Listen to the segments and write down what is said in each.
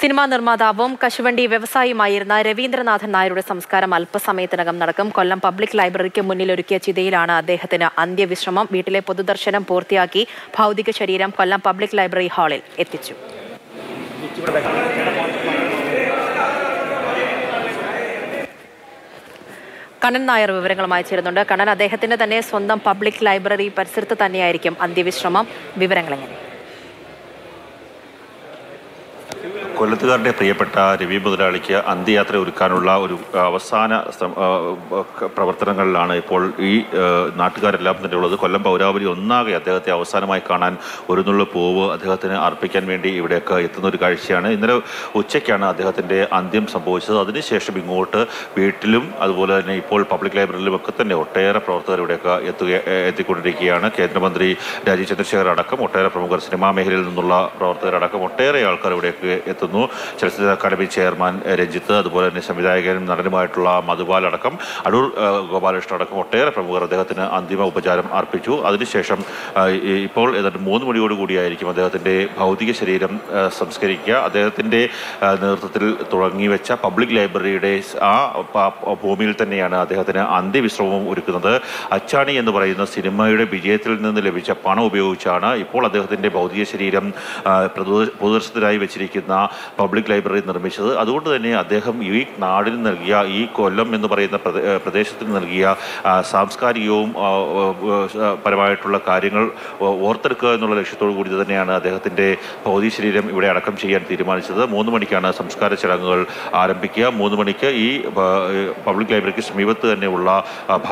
Cinema നിർമ്മാതാവും കശുവണ്ടി വ്യവസായിയുമായിരുന്ന രവീന്ദ്രനാഥൻ നായരുടെ സംസ്കാരം അല്പസമയത്തിനകം നടക്കും. കൊല്ലം പബ്ലിക് ലൈബ്രറിക്ക് മുന്നിലൊരുക്കിയ ചിതയിലാണ് അദ്ദേഹത്തിന് അന്ത്യവിശ്രമം. വീട്ടിലെ പൊതുദർശനം പൂർത്തിയാക്കി ഭൗതിക ശരീരം കൊല്ലം പബ്ലിക് ലൈബ്രറി ഹാളിൽ എത്തിച്ചു. കണ്ണൻ നായർ വിവരങ്ങളുമായി ചേരുന്നുണ്ട്. കണ്ണൻ, അദ്ദേഹത്തിന്റെ തന്നെ സ്വന്തം പബ്ലിക് ലൈബ്രറി പരിസരത്ത് തന്നെയായിരിക്കും അന്ത്യവിശ്രമം. വിവരങ്ങൾ എങ്ങനെ? കൊല്ലത്തുകാരുടെ പ്രിയപ്പെട്ട രവി മുതലാളിക്ക് അന്ത്യയാത്ര ഒരുക്കാനുള്ള ഒരു അവസാന പ്രവർത്തനങ്ങളിലാണ് ഇപ്പോൾ ഈ നാട്ടുകാരെല്ലാം തന്നെ ഉള്ളത്. കൊല്ലം പൗരാവലി ഒന്നാകെ അദ്ദേഹത്തെ അവസാനമായി കാണാൻ ഒരു നുള്ള പൂവ് അദ്ദേഹത്തിന് അർപ്പിക്കാൻ വേണ്ടി ഇവിടെയൊക്കെ എത്തുന്ന ഒരു കാഴ്ചയാണ്. ഇന്നലെ ഉച്ചയ്ക്കാണ് അദ്ദേഹത്തിൻ്റെ അന്ത്യം സംഭവിച്ചത്. അതിനുശേഷം ഇങ്ങോട്ട് വീട്ടിലും അതുപോലെ തന്നെ ഇപ്പോൾ പബ്ലിക് ലൈബ്രറിയിലുമൊക്കെ തന്നെ ഒട്ടേറെ പ്രവർത്തകർ ഇവിടെയൊക്കെ എത്തിക്കൊണ്ടിരിക്കുകയാണ്. കേന്ദ്രമന്ത്രി രാജീവ് ചന്ദ്രശേഖർ അടക്കം ഒട്ടേറെ പ്രമുഖർ, സിനിമാ മേഖലയിൽ നിന്നുള്ള പ്രവർത്തകരടക്കം ഒട്ടേറെ ആൾക്കാർ ഇവിടെയൊക്കെ എത്തും. ചലച്ചിത്ര അക്കാദമി ചെയർമാൻ രഞ്ജിത്ത്, അതുപോലെ തന്നെ സംവിധായകനും നടനുമായിട്ടുള്ള മധുപാൽ അടക്കം, അടൂർ ഗോപാലകൃഷ്ണൻ അടക്കം ഒട്ടേറെ പ്രമുഖർ അദ്ദേഹത്തിന് അന്തിമ ഉപചാരം അർപ്പിച്ചു. അതിനുശേഷം ഇപ്പോൾ ഏതാണ്ട് 3 മണിയോടുകൂടിയായിരിക്കും അദ്ദേഹത്തിൻ്റെ ഭൗതിക ശരീരം സംസ്കരിക്കുക. അദ്ദേഹത്തിൻ്റെ നേതൃത്വത്തിൽ തുടങ്ങിവെച്ച പബ്ലിക് ലൈബ്രറിയുടെ ആ ഭൂമിയിൽ തന്നെയാണ് അദ്ദേഹത്തിന് അന്ത്യവിശ്രമം ഒരുക്കുന്നത്. അച്ചാണി എന്ന് പറയുന്ന സിനിമയുടെ വിജയത്തിൽ നിന്ന് ലഭിച്ച പണം ഉപയോഗിച്ചാണ് ഇപ്പോൾ അദ്ദേഹത്തിൻ്റെ ഭൗതിക ശരീരം പൊതുദർശനത്തിനായി വെച്ചിരിക്കുന്ന പബ്ലിക് ലൈബ്രറി നിർമ്മിച്ചത്. അതുകൊണ്ട് തന്നെ അദ്ദേഹം ഈ നാടിന് നൽകിയ, ഈ കൊല്ലം എന്ന് പറയുന്ന പ്രദേശത്തിന് നൽകിയ സാംസ്കാരികവും പരമായിട്ടുള്ള കാര്യങ്ങൾ ഓർത്തെടുക്കുക എന്നുള്ള ലക്ഷ്യത്തോടു കൂടി തന്നെയാണ് അദ്ദേഹത്തിൻ്റെ ഭൗതിക ശരീരം ഇവിടെ അടക്കം ചെയ്യാൻ തീരുമാനിച്ചത്. 3 മണിക്കാണ് സംസ്കാര ചടങ്ങുകൾ ആരംഭിക്കുക. 3 മണിക്ക് ഈ പബ്ലിക് ലൈബ്രറിക്ക് സമീപത്ത് തന്നെയുള്ള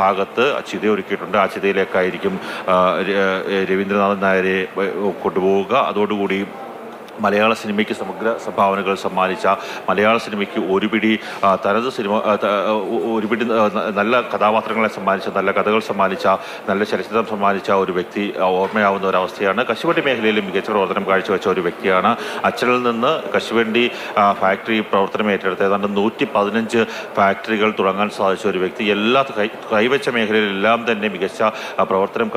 ഭാഗത്ത് ചിത ഒരുക്കിയിട്ടുണ്ട്. ആ ചിതയിലേക്കായിരിക്കും രവീന്ദ്രനാഥൻ നായരെ കൊണ്ടുപോവുക. അതോടുകൂടി മലയാള സിനിമയ്ക്ക് സമഗ്ര സംഭാവനകൾ സമ്മാനിച്ച, മലയാള സിനിമയ്ക്ക് ഒരുപിടി നല്ല കഥാപാത്രങ്ങളെ സമ്മാനിച്ച, നല്ല കഥകൾ സമ്മാനിച്ച, നല്ല ചലച്ചിത്രം സമ്മാനിച്ച ഒരു വ്യക്തി ഓർമ്മയാവുന്ന ഒരവസ്ഥയാണ്. കശുവണ്ടി മേഖലയിൽ മികച്ച പ്രവർത്തനം കാഴ്ചവെച്ച ഒരു വ്യക്തിയാണ്. അച്ചനിൽ നിന്ന് കശുവണ്ടി ഫാക്ടറി പ്രവർത്തനം ഏറ്റെടുത്ത് ഏതാണ്ട് 115 ഫാക്ടറികൾ തുടങ്ങാൻ സാധിച്ച ഒരു വ്യക്തി. എല്ലാ കൈവച്ച മേഖലയിലെല്ലാം തന്നെ മികച്ച പ്രവർത്തനം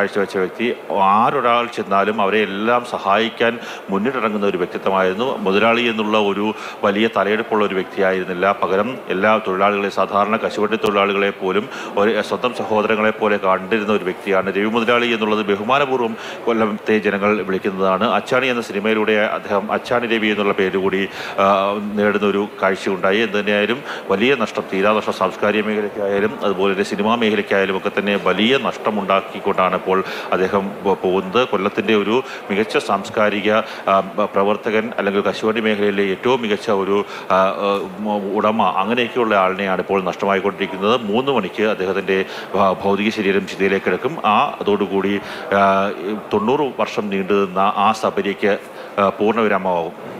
കാഴ്ചവെച്ച വ്യക്തി. ആരൊരാൾ ചെന്നാലും അവരെ എല്ലാം സഹായിക്കാൻ മുന്നിട്ടിറങ്ങുന്ന ഒരു വ്യക്തിത്വമായിരുന്നു. മുതലാളി എന്നുള്ള ഒരു വലിയ തലയെടുപ്പുള്ള ഒരു വ്യക്തിയായിരുന്നില്ല. പകരം എല്ലാ തൊഴിലാളികളെ, സാധാരണ കശുവണ്ടി തൊഴിലാളികളെ പോലും ഒരു സ്വന്തം സഹോദരങ്ങളെ പോലെ കണ്ടിരുന്ന ഒരു വ്യക്തിയാണ് രവി മുതലാളി എന്നുള്ളത് ബഹുമാനപൂർവ്വം കൊല്ലത്തെ ജനങ്ങൾ വിളിക്കുന്നതാണ്. അച്ചാണി എന്ന സിനിമയിലൂടെ അദ്ദേഹം അച്ചാണി രവി എന്നുള്ള പേരുകൂടി നേടുന്ന ഒരു കാഴ്ചയുണ്ടായി. എന്തുതന്നെയായാലും വലിയ നഷ്ടം, തീരാനഷ്ടം സാംസ്കാരിക മേഖലയ്ക്കായാലും അതുപോലെ തന്നെ സിനിമാ മേഖലയ്ക്കായാലും ഒക്കെ തന്നെ വലിയ നഷ്ടമുണ്ടാക്കിക്കൊണ്ടാണ് ഇപ്പോൾ അദ്ദേഹം പോകുന്നത്. കൊല്ലത്തിൻ്റെ ഒരു മികച്ച സാംസ്കാരിക പ്രവർത്തകൻ, അല്ലെങ്കിൽ കശുവണ്ടി മേഖലയിലെ ഏറ്റവും മികച്ച ഒരു ഉടമ, അങ്ങനെയൊക്കെയുള്ള ആളിനെയാണ് ഇപ്പോൾ നഷ്ടമായിക്കൊണ്ടിരിക്കുന്നത്. 3 മണിക്ക് അദ്ദേഹത്തിൻ്റെ ഭൗതിക ശരീരം ചിതയിലേക്ക് എടുക്കും. അതോടുകൂടി 90 വർഷം നീണ്ടുനിന്ന ആ സബരിക്ക് പൂർണ്ണവിരാമമാകും.